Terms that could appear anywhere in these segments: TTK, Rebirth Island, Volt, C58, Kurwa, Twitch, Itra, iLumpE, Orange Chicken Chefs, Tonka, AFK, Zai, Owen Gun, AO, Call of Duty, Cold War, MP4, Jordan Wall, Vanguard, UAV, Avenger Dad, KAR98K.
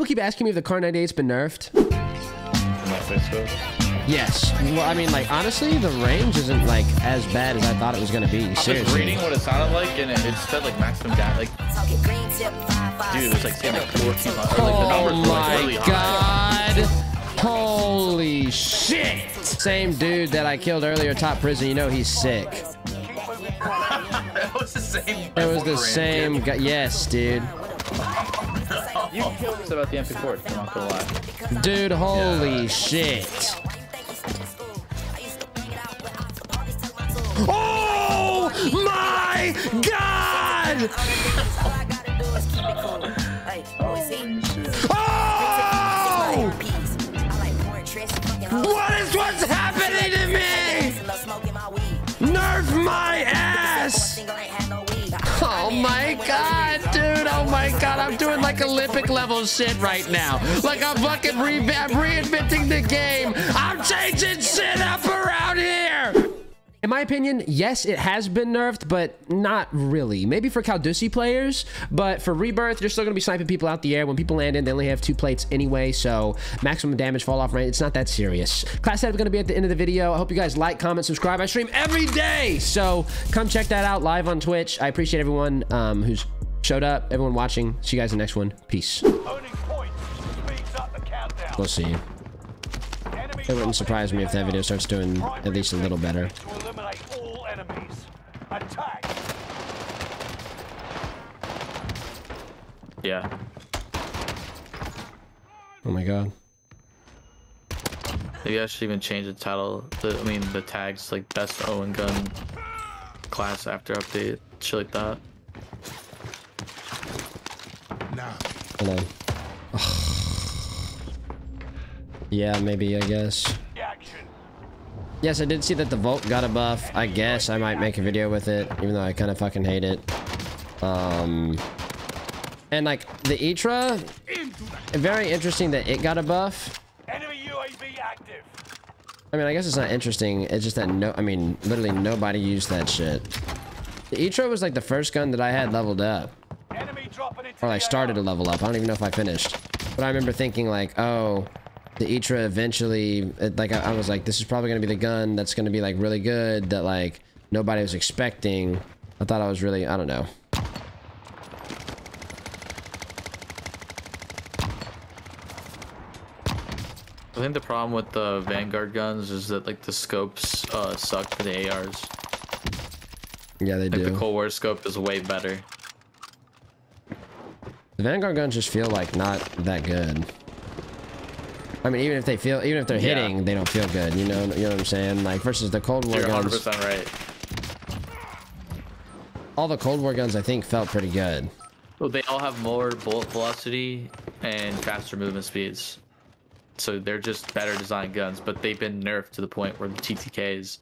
people keep asking me if the KAR98's been nerfed. Yes. Well, I mean, like, honestly, the range isn't, like, as bad as I thought it was going to be. Seriously. I was reading what it sounded like, and it said, like, maximum damage. Like, dude, it was, like, saying, like, 14. Oh, my God. Holy shit. Same dude that I killed earlier, top prison. You know he's sick. That was the same. It was the same guy. Yes, dude. You killed us about the MP4, I'm not gonna lie. Dude, holy shit. Oh my God! Oh! What's happening to me? Nerf my ass! Oh my God, dude. Oh my God. I'm doing like Olympic level shit right now. Like I'm fucking reinventing the game. I'm changing shit up around here. In my opinion, yes, it has been nerfed, but not really. Maybe for Caldusi players, but for Rebirth, they're still going to be sniping people out the air. When people land in, they only have 2 plates anyway, so maximum damage fall off, right? It's not that serious. Class setup is going to be at the end of the video. I hope you guys like, comment, subscribe. I stream every day, so come check that out live on Twitch. I appreciate everyone who's showed up, everyone watching. See you guys in the next one. Peace. Owning point speeds up the countdown. We'll see you. It wouldn't surprise me if that video starts doing at least a little better. Eliminate all enemies. Attack. Yeah. Oh my God. Maybe I should even change the title. I mean the tags, like best Owen Gun class after update, shit like that. Nah. Hello. Yeah, maybe, I guess. Yes, I did see that the Volt got a buff. I guess I might make a video with it, even though I kind of fucking hate it. And like the Itra, very interesting that it got a buff. Enemy UAV active. I mean, I guess it's not interesting. It's just that literally nobody used that shit. The Itra was like the first gun that I had leveled up, or like started to level up. I don't even know if I finished, but I remember thinking like, oh. The Itra eventually, like, I was like, this is probably going to be the gun that's going to be, like, really good that, like, nobody was expecting. I thought I was really, I don't know. I think the problem with the Vanguard guns is that, like, the scopes suck for the ARs. Yeah, they do. The Cold War scope is way better. The Vanguard guns just feel, like, not that good. I mean, even if they're hitting, they don't feel good. You know what I'm saying? Like versus the Cold War guns. You're 100% right. All the Cold War guns, I think, felt pretty good. Well, they all have more bullet velocity and faster movement speeds, so they're just better designed guns. But they've been nerfed to the point where the TTKs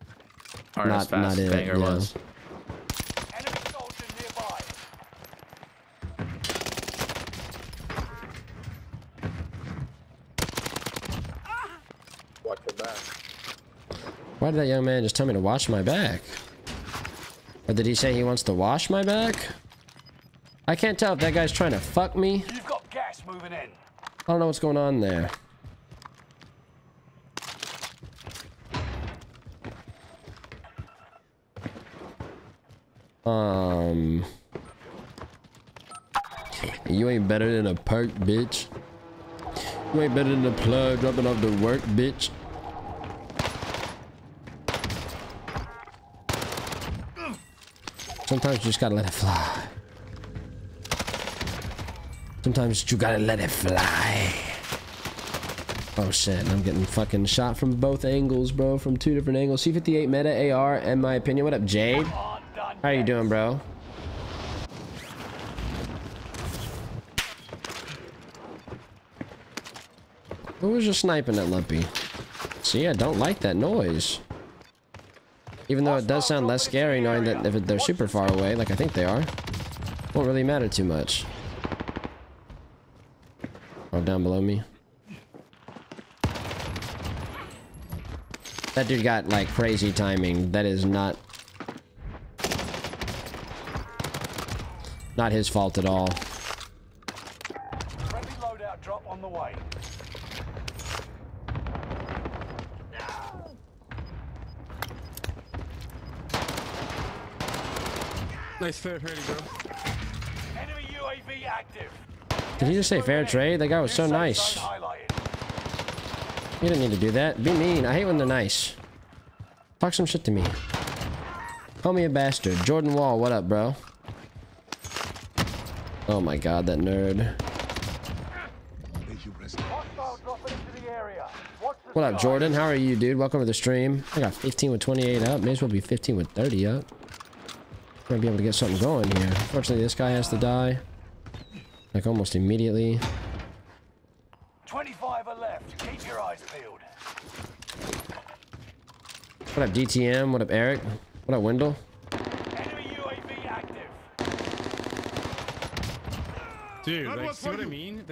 aren't as fast as Vanguard was. Why did that young man just tell me to wash my back? Or did he say he wants to wash my back? I can't tell if that guy's trying to fuck me. You've got gas moving in. I don't know what's going on there. You ain't better than a perk, bitch. You ain't better than a plug dropping off the work, bitch. Sometimes you just gotta let it fly. Sometimes you gotta let it fly. Oh shit, I'm getting fucking shot from both angles, bro. From 2 different angles. C58 meta, AR, and my opinion. What up, Jade? How are you doing, bro? Who was just sniping at Lumpy? See, I don't like that noise. Even though it does sound less scary knowing that if they're super far away, like I think they are, won't really matter too much. Oh, down below me. That dude got like crazy timing. That is not his fault at all. Tonka on the way. Nice fair trade, bro. Enemy UAV active. Did he just say fair trade? That guy was so nice. You didn't need to do that. Be mean. I hate when they're nice. Talk some shit to me. Call me a bastard. Jordan Wall, what up, bro? Oh my god, that nerd. What up, Jordan? How are you, dude? Welcome to the stream. I got 15 with 28 up. May as well be 15 with 30 up. Gonna be able to get something going here. Unfortunately, this guy has to die. Like almost immediately. 25 are left. Keep your eyes peeled. What up, DTM? What up, Eric? What up, Wendell? Enemy UAV active. Dude, like, see what I mean?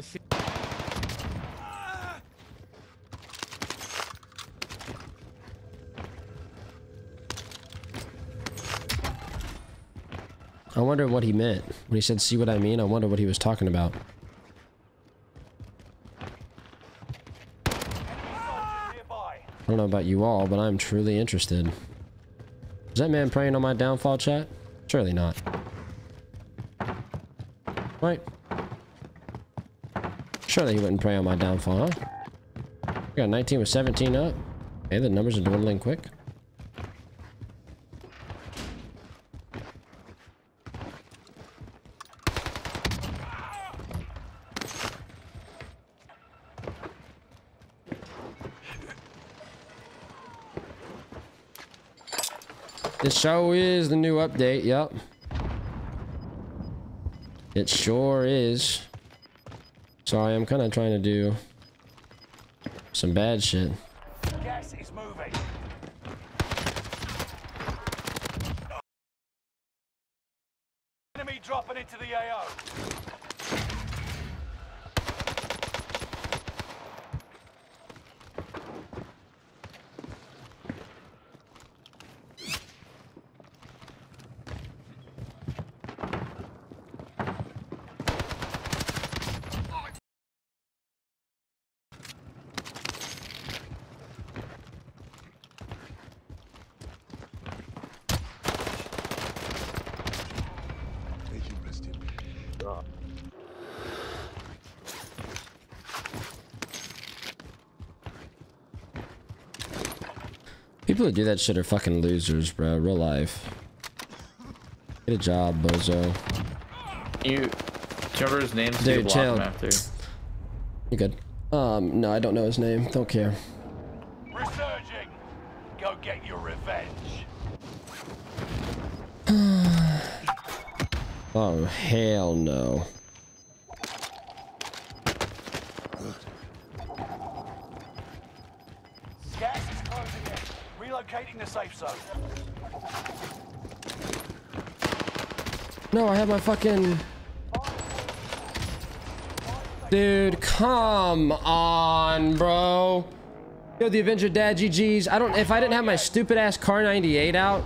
I wonder what he meant when he said, see what I mean? I wonder what he was talking about. I don't know about you all, but I'm truly interested. Is that man praying on my downfall, chat? Surely not. Right? Surely he wouldn't pray on my downfall, huh? We got 19 with 17 up. Hey, the numbers are dwindling quick. It sure is the new update, yep. It sure is. Sorry, I'm kind of trying to do some bad shit. Gas is moving. Enemy dropping into the AO. People who do that shit are fucking losers, bro. Real life. Get a job, bozo. You... Trevor's name's too blocked after. You good. No, I don't know his name. Don't care. Resurging! Go get your revenge! Oh, hell no. No, I have my fucking... Dude, come on, bro. Yo, the Avenger Dad GGs. I don't... If I didn't have my stupid ass KAR98 out...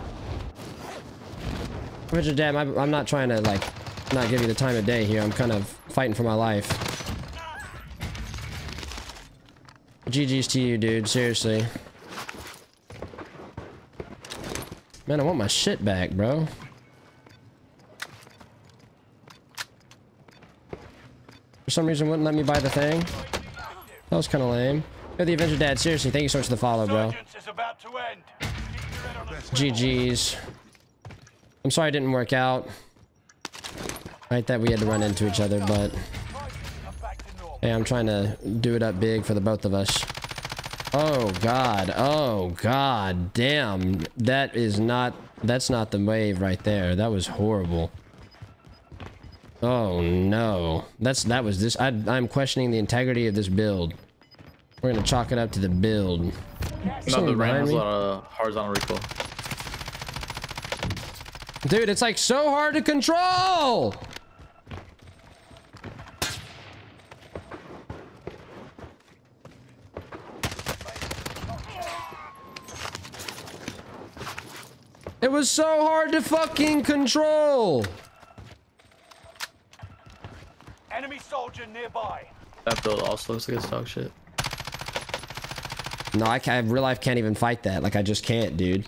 Avenger Dad, I'm not trying to, like, not give you the time of day here. I'm kind of fighting for my life. GGs to you, dude. Seriously. Man, I want my shit back, bro. For some reason, wouldn't let me buy the thing. That was kind of lame. Yo, the Avenger Dad, seriously, thank you so much for the follow, bro. GG's. I'm sorry it didn't work out. Right, that we had to run into each other, but... Hey, I'm trying to do it up big for the both of us. Oh, God, damn. That is not... That's not the wave right there. That was horrible. Oh no, that was this. I'm questioning the integrity of this build. We're gonna chalk it up to the build. No, the RAM has a lot of horizontal recoil. Dude, it's like so hard to control. It was so hard to fucking control. Nearby. That build also looks like it's dog shit. No, I can't. Real life can't even fight that. Like, I just can't, dude.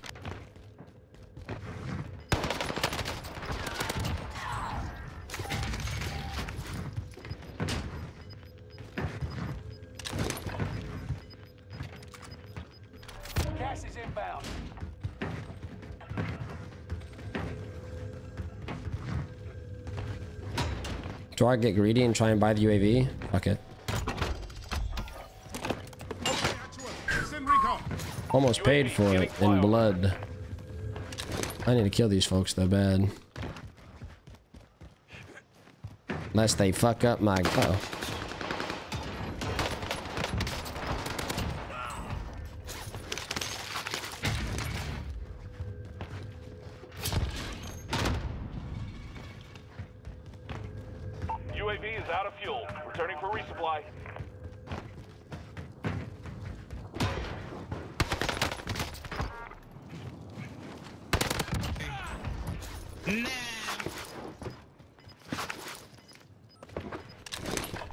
Do I get greedy and try and buy the UAV? Fuck it. Almost paid for it in blood. I need to kill these folks though bad. Unless they fuck up my... Uh-oh.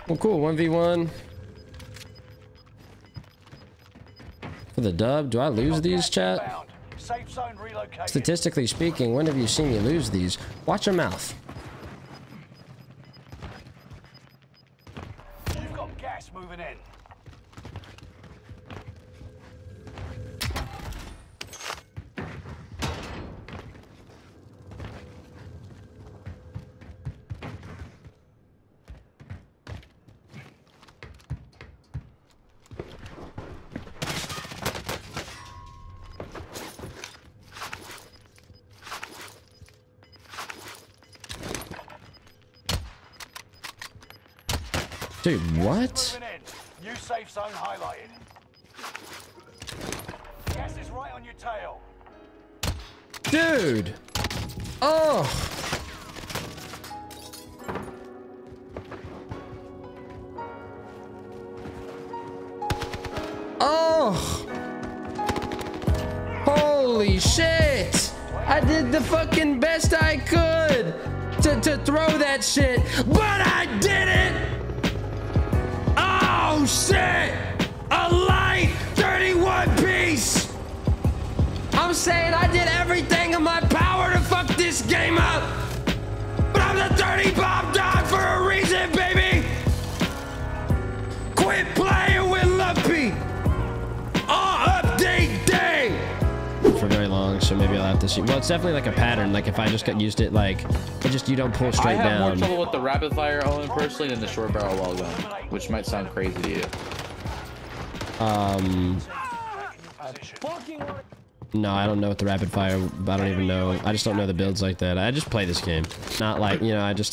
Well, cool. 1v1 for the dub. Do I lose these, chat? Statistically speaking, when have you seen me lose these? Watch your mouth. You've got gas moving in. Dude, what? New safe zone highlighted. Gas is right on your tail. Dude. Oh. Oh. Holy shit. I did the fucking best I could to throw that shit, but I did it. Oh shit! A light 31 piece! I'm saying I did everything in my power to fuck this game up! But I'm the 30 bomb dog for a reason, baby! Quit playing with Lumpy! All update day! For very long, so maybe I'll have to see. Well, it's definitely like a pattern. Like if I just got used it, like, it just, you don't pull straight down. I have more trouble with the rapid fire, Owen, personally, than the short barrel wall gun. Which might sound crazy to you. No, I don't know what the rapid fire, I don't even know. I just don't know the builds like that. I just play this game. Not like, you know, I just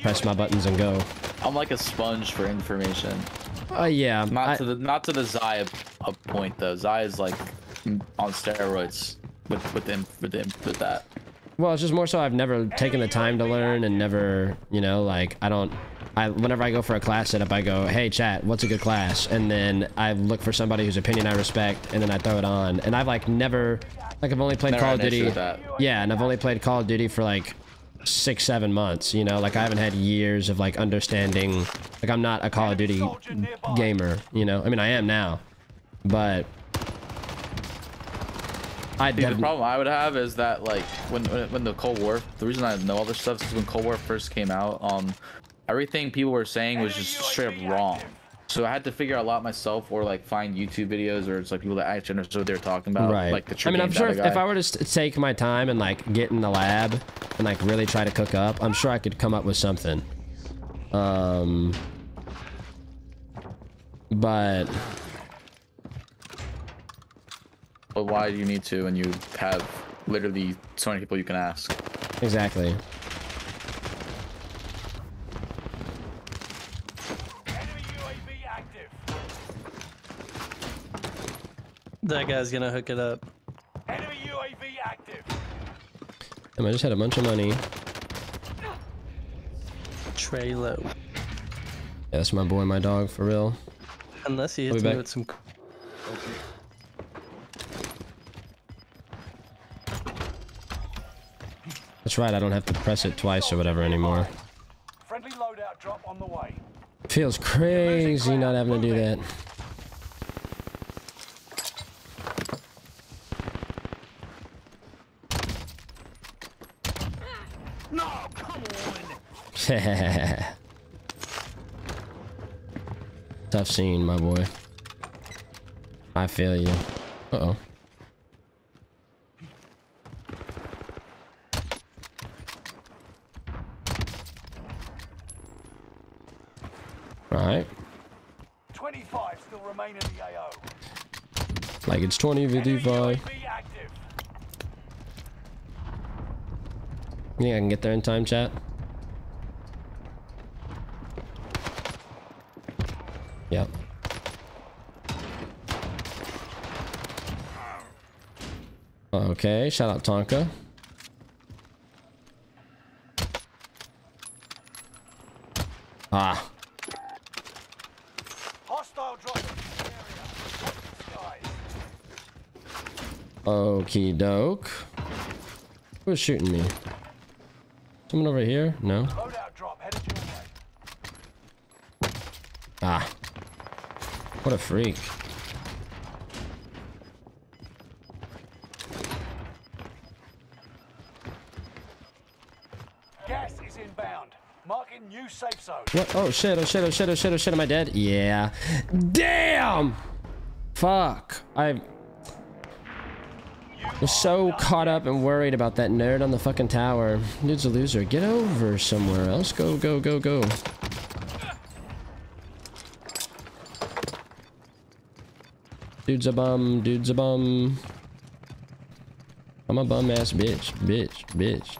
press my buttons and go. I'm like a sponge for information. Yeah. Not to the Zai up point though. Zai is like on steroids with that. Well, it's just more so I've never taken the time to learn and never, you know, like whenever I go for a class setup, I go, hey chat, what's a good class? And then I look for somebody whose opinion I respect, and then I throw it on. And I've like never, like I've only played Call of Duty. Yeah, and I've only played Call of Duty for like 6-7 months, you know, like I haven't had years of like understanding, like I'm not a Call of Duty gamer, you know, I mean I am now, but the problem I would have is that like when the Cold War, the reason I know all this stuff is when Cold War first came out, everything people were saying was just straight up wrong. So I had to figure out a lot myself, or like find YouTube videos, or it's like people that actually understood what they were talking about. Right. Like the I'm sure if I were to take my time and like get in the lab and like really try to cook up, I'm sure I could come up with something. But why do you need to when you have literally so many people you can ask? Exactly. That guy's gonna hook it up. Enemy UAV active. I just had a bunch of money. Trey low. Yeah, that's my boy, my dog, for real. Unless he hits me with some. Okay. That's right. I don't have to press it twice or whatever anymore. Friendly loadout drop on the way. Feels crazy not having to do that. No, come on. Tough scene, my boy. I feel you. Uh-oh. Alright. 25 still remain in the AO. Like it's 20 with UAV. Yeah, I can get there in time, chat. Yep. Okay, shout out Tonka. Ah. Okie doke. Who's shooting me? Someone over here? No. Ah. What a freak. Gas is inbound. Marking new safe zone. What? Oh shit, oh shit, oh shit, oh shit, oh shit, am I dead? Yeah. Damn! Fuck. I was so caught up and worried about that nerd on the fucking tower. Dude's a loser. Get over somewhere else. Go, go, go, go. Dude's a bum. Dude's a bum. I'm a bum ass bitch. Bitch. Bitch.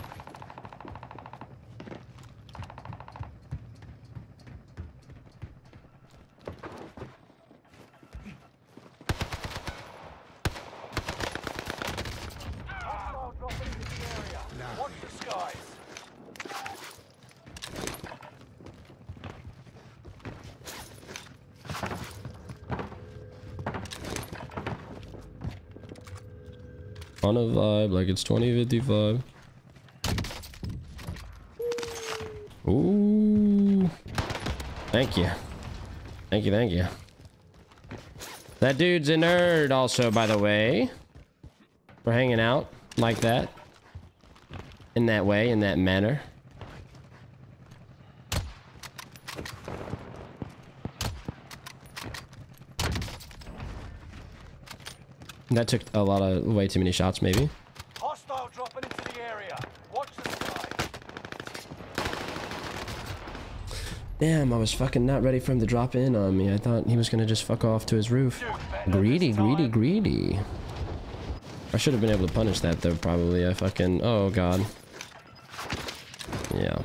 On a vibe, like it's 2055. Ooh. Thank you. Thank you, thank you. That dude's a nerd also, by the way. We're hanging out like that. In that way, in that manner. That took a lot of way too many shots, maybe. Hostile dropping into the area. Watch the sky. Damn, I was fucking not ready for him to drop in on me. I thought he was gonna just fuck off to his roof. Greedy, greedy, greedy. I should have been able to punish that though, probably. I fucking... oh god. Yeah.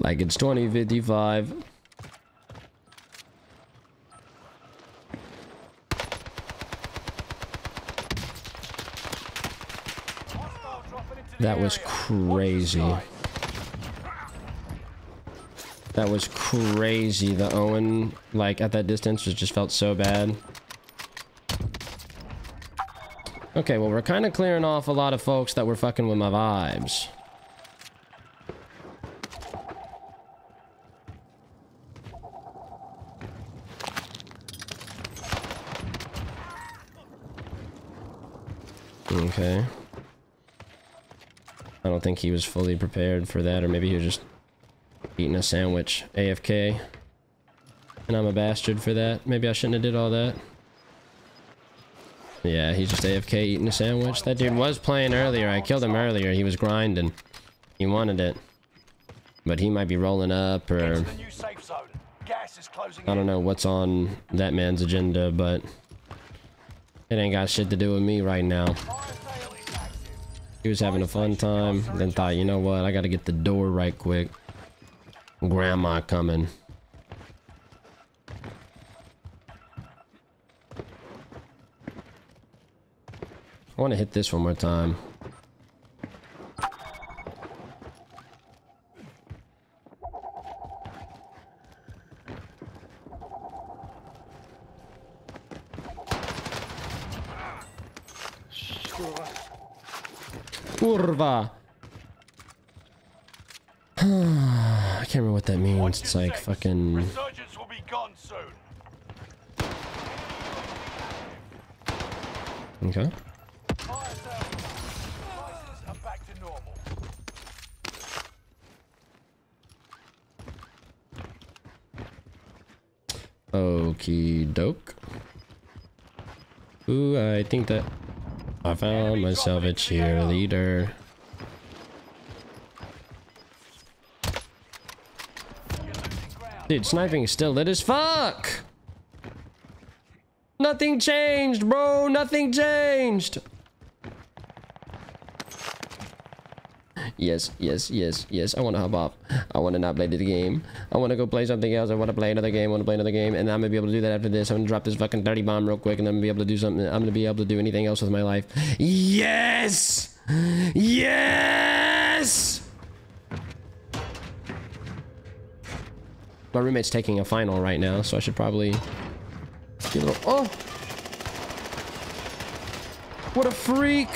Like it's 2055. That was crazy. That was crazy. The Owen, like at that distance, just felt so bad. Okay, well we're kind of clearing off a lot of folks that were fucking with my vibes. Okay. I don't think he was fully prepared for that, or maybe he was just eating a sandwich AFK. And I'm a bastard for that. Maybe I shouldn't have did all that. Yeah, he's just AFK eating a sandwich. That dude was playing earlier. I killed him earlier. He was grinding. He wanted it. But he might be rolling up, or I don't know what's on that man's agenda, but it ain't got shit to do with me right now. He was having a fun time, then thought, you know what, I gotta get the door right quick. Grandma coming. I wanna hit this one more time. Kurwa. I can't remember what that means. It's like fucking... Resurgence will be gone soon. Okay. Okie doke. Ooh, I think that I found myself a cheerleader. Dude, sniping is still lit as fuck! Nothing changed, bro! Nothing changed! Yes, yes, yes, yes. I want to hop off. I want to not play the game. I want to go play something else. I want to play another game. I want to play another game. And I'm going to be able to do that after this. I'm going to drop this fucking dirty bomb real quick. And I'm going to be able to do something. I'm going to be able to do anything else with my life. Yes! Yes! My roommate's taking a final right now. So I should probably... get a little... Oh! What a freak!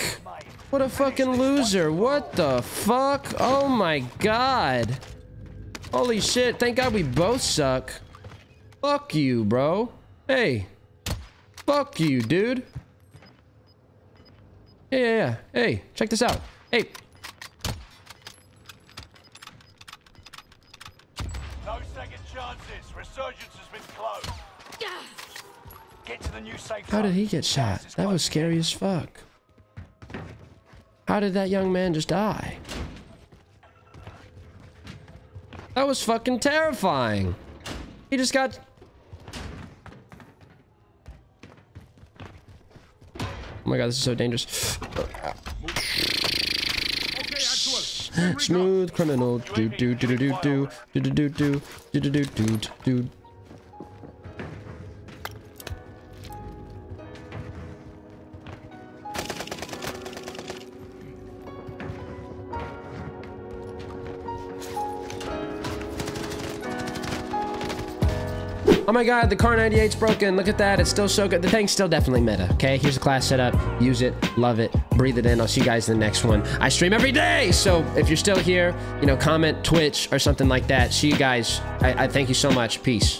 What a fucking loser. What the fuck? Oh my god. Holy shit. Thank god we both suck. Fuck you, bro. Hey. Fuck you, dude. Yeah, yeah, yeah. Hey, check this out. Hey. No second chances. Resurgence has been closed. Get to the new safe zone. How did he get shot? That was scary as fuck. How did that young man just die? That was fucking terrifying. He just got... Oh my god, this is so dangerous. Smooth criminal. Do do do do do do do do do do do do do do. Oh my god, the KAR98's broken. Look at that. It's still so good. The thing's still definitely meta, okay? Here's the class setup. Use it. Love it. Breathe it in. I'll see you guys in the next one. I stream every day, so if you're still here, you know, comment, Twitch, or something like that. See you guys. I thank you so much. Peace.